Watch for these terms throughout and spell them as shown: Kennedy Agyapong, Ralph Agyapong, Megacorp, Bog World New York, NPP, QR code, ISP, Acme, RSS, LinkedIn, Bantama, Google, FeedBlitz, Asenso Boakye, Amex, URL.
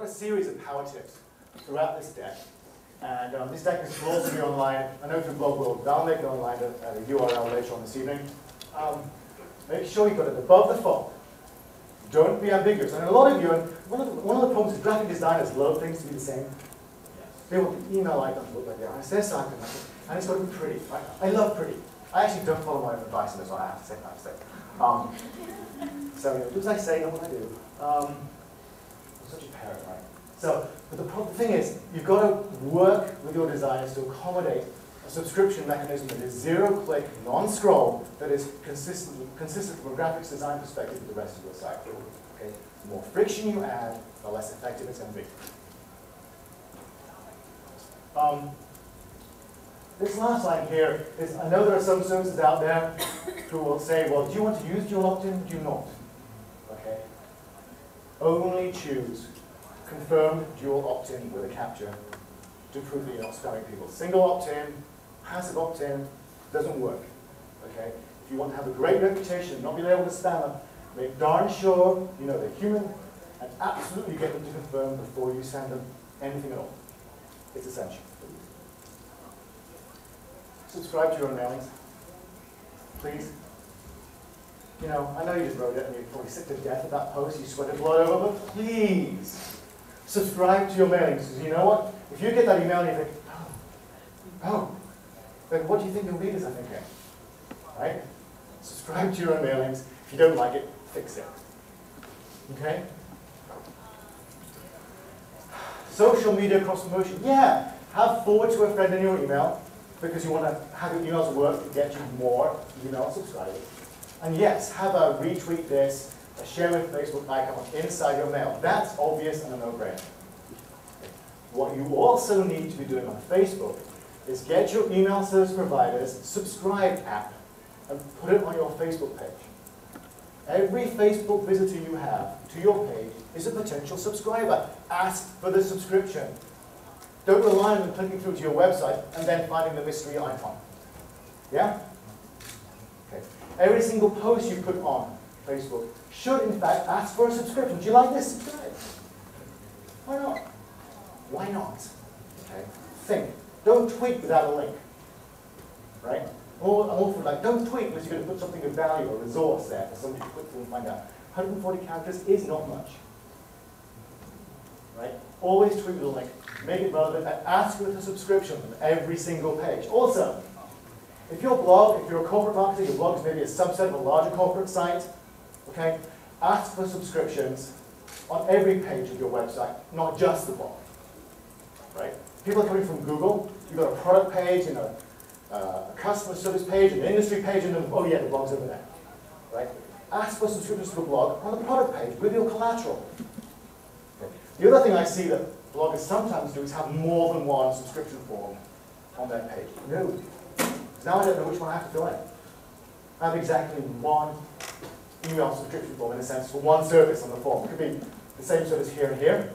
quite a series of power tips throughout this deck. And this deck is for all of you online. I know from Blog World, but I'll make it online at a URL later on this evening. Make sure you've got it above the fold. Don't be ambiguous. And a lot of you, and one of the problems is graphic designers love things to be the same. They want the email icon to look like the RSS icon, and it's got to be pretty. I love pretty. I actually don't follow my own advice, and that's what I have to say. So do as I say, not what I do. I'm such a parrot, right? So, but the thing is, you've got to work with your designers to accommodate a subscription mechanism that is zero-click, non-scroll, that is consistent from a graphics design perspective with the rest of your site. Okay? The more friction you add, the less effective it's going to be. This last line here is, I know there are some services out there who will say, well, do you want to use dual opt-in? Do not. Okay? Only choose confirm dual opt-in with a capture to prove that you're not spamming people. Single opt-in, passive opt-in, doesn't work. Okay? If you want to have a great reputation, not be labeled as spammer, make darn sure you know they're human and absolutely get them to confirm before you send them anything at all. It's essential. Subscribe to your own mailings, please. You know, I know you just wrote it and you're probably sick to death of that post, you sweated blood over, but please subscribe to your mailings. Because you know what? If you get that email and you think, oh, then what do you think your readers are thinking? Right? Subscribe to your own mailings. If you don't like it, fix it. Okay? Social media cross-promotion. Yeah, have forward to a friend in your email, because you want to have your emails work to get you more email subscribers. And yes, have a retweet this, a share with Facebook icon inside your mail. That's obvious and a no-brainer. What you also need to be doing on Facebook is get your email service provider's subscribe app and put it on your Facebook page. Every Facebook visitor you have to your page is a potential subscriber. Ask for the subscription. Don't rely on them clicking through to your website and then finding the mystery icon. Yeah? Okay. Every single post you put on Facebook should, in fact, ask for a subscription. Do you like this? Subscribe. Why not? Why not? Okay. Think. Don't tweet without a link. Right? I'm all for like, don't tweet unless you're going to put something of value or resource there for somebody to quickly find out. 140 characters is not much. Right? Always tweet with a link. Make it relevant and ask with a subscription on every single page. Also, if your blog, if you're a corporate marketer, your blog is maybe a subset of a larger corporate site, okay, ask for subscriptions on every page of your website, not just the blog. Right? People are coming from Google. You've got a product page and a customer service page and an industry page, and then, oh yeah, the blog's over there. Right? Ask for subscriptions to the blog on the product page with your collateral. Okay. The other thing I see that bloggers sometimes do is have more than one subscription form on their page. No. Because now I don't know which one I have to fill in. I have exactly one email subscription form, in a sense, for one service on the form. It could be the same service here and here,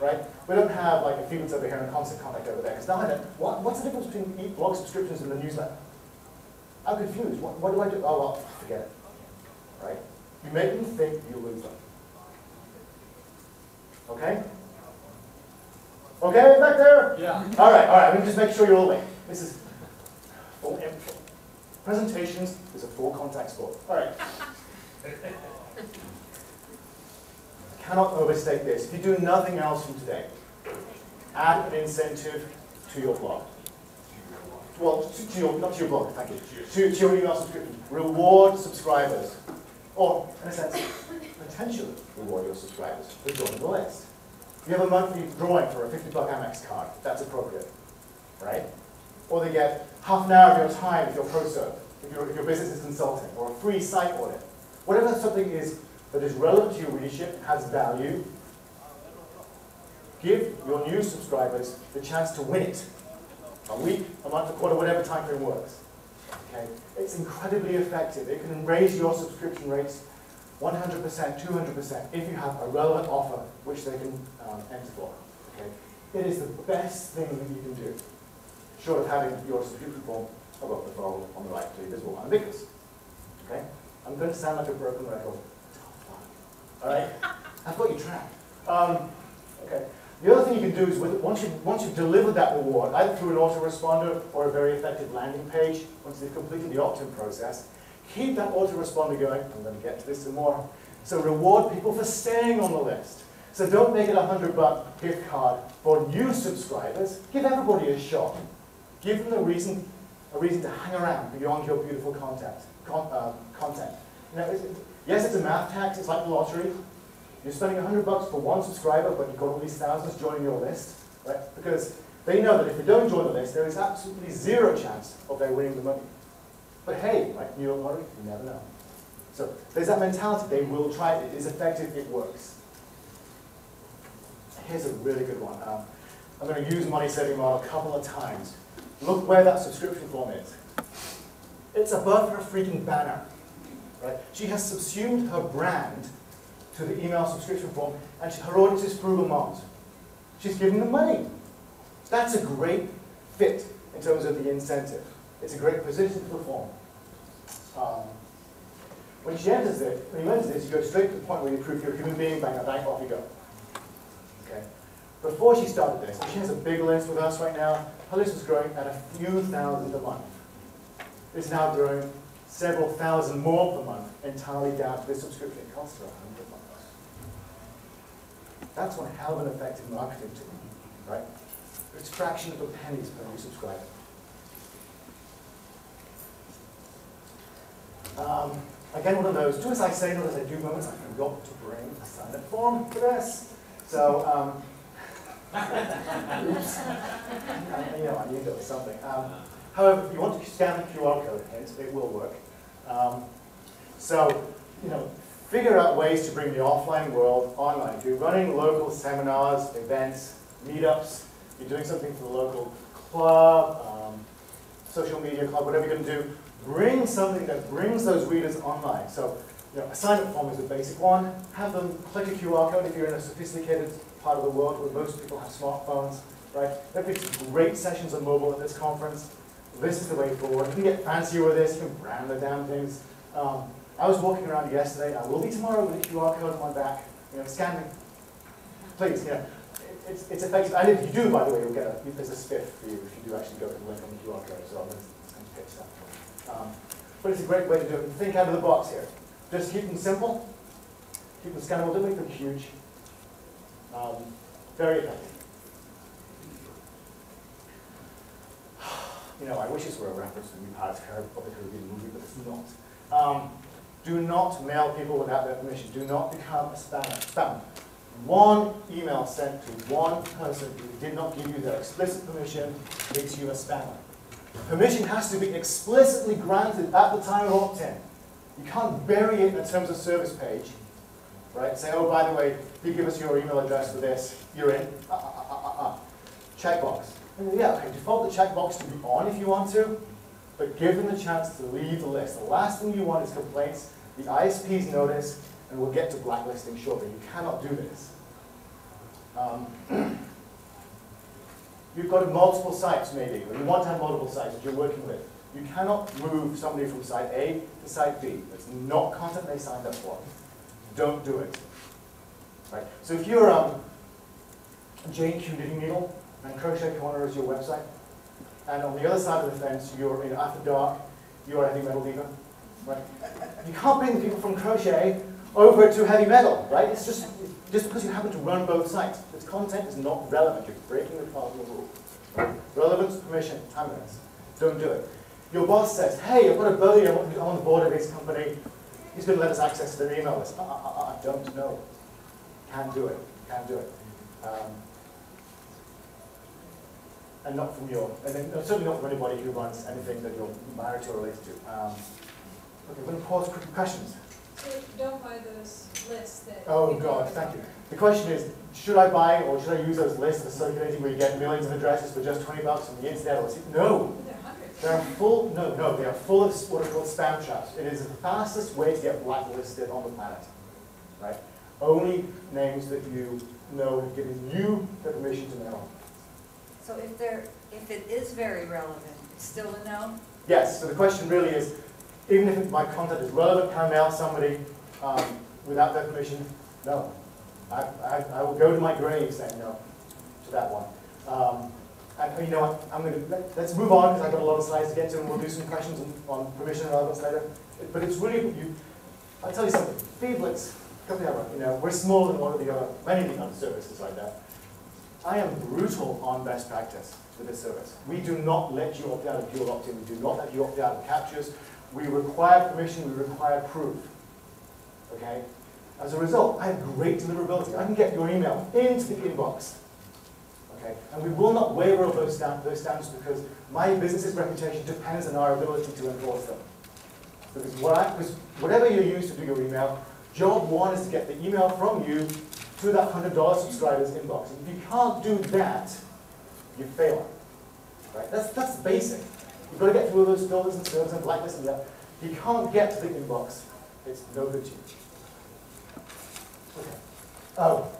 right? We don't have like a FeedBlitz over here and a Constant Contact over there. Because now I don't, what's the difference between blog subscriptions and the newsletter? I'm confused. What do I do? Oh, well, forget it. Right? You make them think, you lose them. Okay? Okay, back there? Yeah. All right, I'm going to just make sure you're all there. This is full input. Presentations is a full contact sport. All right. I cannot overstate this. If you do nothing else from today, add an incentive to your blog. Well, to your email subscription. Reward subscribers. Or, in a sense, potentially reward your subscribers for joining the list. You have a monthly drawing for a $50 Amex card. That's appropriate, right? Or they get half an hour of your time if you're pro-serve, if your business is consulting, or a free site audit. Whatever something is that is relevant to your readership, has value, give your new subscribers the chance to win it. A week, a month, a quarter, whatever time frame works. Okay? It's incredibly effective. It can raise your subscription rates 100%, 200%, if you have a relevant offer which they can enter for. Okay? It is the best thing that you can do, short of having your subscription form above the fold on the right to be visible and ambiguous. Okay? I'm going to sound like a broken record. All right? I've got you trapped. Okay. The other thing you can do is once you've delivered that reward, either through an autoresponder or a very effective landing page, once they've completed the opt-in process, keep that autoresponder going. I'm going to get to this some more. So reward people for staying on the list. So don't make it a $100 gift card for new subscribers. Give everybody a shot. Give them a reason to hang around beyond your beautiful content. Now, yes, it's a math tax. It's like the lottery. You're spending $100 for one subscriber, but you've got all these thousands joining your list, right? Because they know that if they don't join the list, there is absolutely zero chance of their winning the money. But hey, like New York lottery, you never know. So there's that mentality. They will try it. It is effective. It works. Here's a really good one. I'm going to use Money Saving Model a couple of times. Look where that subscription form is. It's above her freaking banner. Right? She has subsumed her brand to the email subscription form, and her audience is through Vermont. She's giving them money. That's a great fit in terms of the incentive. It's a great position to perform. When you enter this, you go straight to the point where you prove you're a human being, bang, bang, off you go. Okay. Before she started this, she has a big list with us right now. Her list was growing at a few thousand a month. It's now growing several thousand more per month, entirely down to this subscription. It costs her $100. That's one hell of an effective marketing tool, right? It's a fraction of a pennies per new subscriber. Again, one of those, do as I say, not as I do moments. I forgot to bring a sign-up form for this. So, oops. I knew there was something. However, if you want to scan the QR code, it will work. Figure out ways to bring the offline world online. If you're running local seminars, events, meetups, you're doing something for the local club, social media club, whatever you're going to do, bring something that brings those readers online. So, a sign-up form is a basic one. Have them click a QR code if you're in a sophisticated part of the world where most people have smartphones, right? There'll be great sessions on mobile at this conference. This is the way forward. You can get fancier with this. You can brand the damn things. I was walking around yesterday. I will be tomorrow with a QR code on my back. Scan me. Please, it's effective. And if you do, by the way, you'll get there's a spiff for you if you do actually go to the link on the QR code as well. It's going to pitch that. But it's a great way to do it. Think out of the box here. Just keep them simple, keep them scannable, don't make them huge. Very effective. I wish this were a reference to the New Pirates of the Caribbean movie, but it's not. Do not mail people without their permission. Do not become a spammer. One email sent to one person who did not give you their explicit permission makes you a spammer. Permission has to be explicitly granted at the time of opt-in. You can't bury it in a terms of service page, right? Say, oh, by the way, if you give us your email address for this, you're in. Checkbox. Yeah, okay, default the checkbox to be on if you want to, but give them the chance to leave the list. The last thing you want is complaints. The ISPs notice, and we'll get to blacklisting shortly. You cannot do this. You've got multiple sites, maybe, or you want to have multiple sites that you're working with. You cannot move somebody from site A to site B. That's not content they signed up for. Don't do it. Right? So if you're J&Q Knitting Needle and Crochet Corner is your website, and on the other side of the fence, you're in After Dark, you're Heavy Metal Diva, right? You can't bring the people from Crochet over to Heavy Metal, right? It's just because you happen to run both sites. Its content is not relevant. You're breaking the cardinal rule. Right? Relevance, permission, time limits. Don't do it. Your boss says, hey, I've got a buddy, I'm on the board of this company. He's going to let us access their email list. Don't know. Can't do it. Can't do it. And not from your, and then, certainly not from anybody who runs anything that you're married to or related to. Okay, we're going to pause quick questions. So don't buy those lists that... Oh, God, thank you. The question is, should I buy or should I use those lists that are circulating where you get millions of addresses for just $20 on the internet? Or no. They are full of what are called spam traps. It is the fastest way to get blacklisted on the planet, right? Only names that you know have given you the permission to mail. So if it is very relevant, it's still a no? Yes, so the question really is, even if my content is relevant, can I mail somebody without their permission? No. I will go to my grave saying no to that one. You know what? Let's move on because I've got a lot of slides to get to, and we'll do some questions on permission and other later. But it's really, I'll tell you something. FeedBlitz, you know, we're smaller than one of the other, many of the other services like that. I am brutal on best practice with this service. We do not let you opt out of dual opt-in. We do not let you opt out of captures. We require permission. We require proof. Okay. As a result, I have great deliverability. I can get your email into the inbox. Okay. And we will not waiver of those standards because my business's reputation depends on our ability to enforce them. Because whatever you use to do your email, job one is to get the email from you to that $100 subscriber's inbox. If you can't do that, you fail. Right? That's basic. You've got to get through all those filters and servers and blacklists and that. If you can't get to the inbox, it's no good to you. Okay.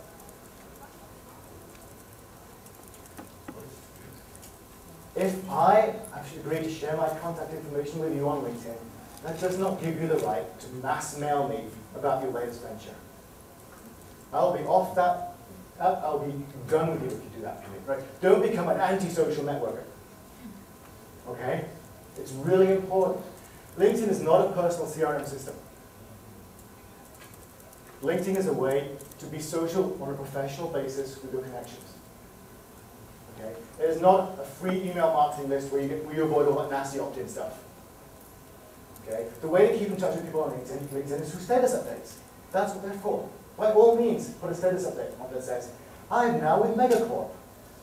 If I actually agree to share my contact information with you on LinkedIn, that does not give you the right to mass mail me about your latest venture. I'll be off that. I'll be done with you if you do that to me. Right? Don't become an anti-social networker. Okay? It's really important. LinkedIn is not a personal CRM system. LinkedIn is a way to be social on a professional basis with your connections. Okay? It is not a free email marketing list where you avoid all that nasty opt-in stuff. Okay? The way to keep in touch with people on LinkedIn is through status updates. That's what they're for. By all means, put a status update up that says, I'm now with Megacorp.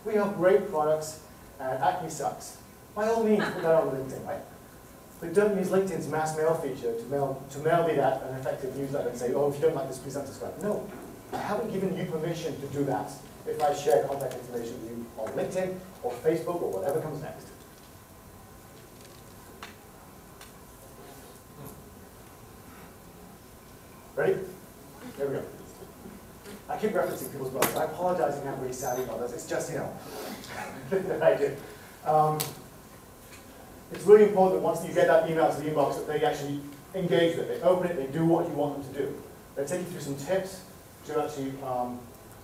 We have great products, and Acme sucks. By all means, put that on LinkedIn, right? But don't use LinkedIn's mass mail feature to mail me that an effective newsletter and say, oh, if you don't like this, please unsubscribe. No, I haven't given you permission to do that if I share contact information with you on LinkedIn or Facebook or whatever comes next. Ready? There we go. I keep referencing people's blogs. I apologize if I'm really savvy about this. It's just, you know, that I do. It's really important that once you get that email to the inbox that they actually engage with it. They open it, they do what you want them to do. They'll take you through some tips to actually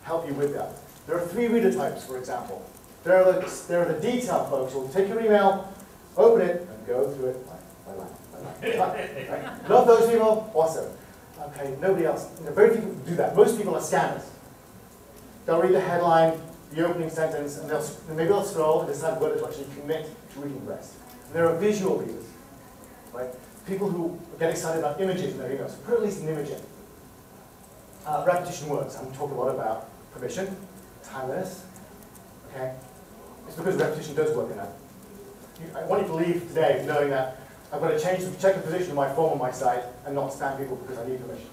help you with that. There are three reader types, for example. There are the detail folks who will take your email, open it, and go through it line by line. Right? Love those people, awesome. Okay, nobody else. Very few people do that. Most people are scanners. They'll read the headline, the opening sentence, and maybe they'll scroll and decide whether to actually commit to reading the rest. And there are visual readers, right? People who get excited about images in their emails. Put at least an image in. Repetition works. I'm talking a lot about permission, timeliness. Okay, it's because repetition does work in that. I want you to leave today knowing that I've got to check the position of my form on my site and not spam people because I need permission.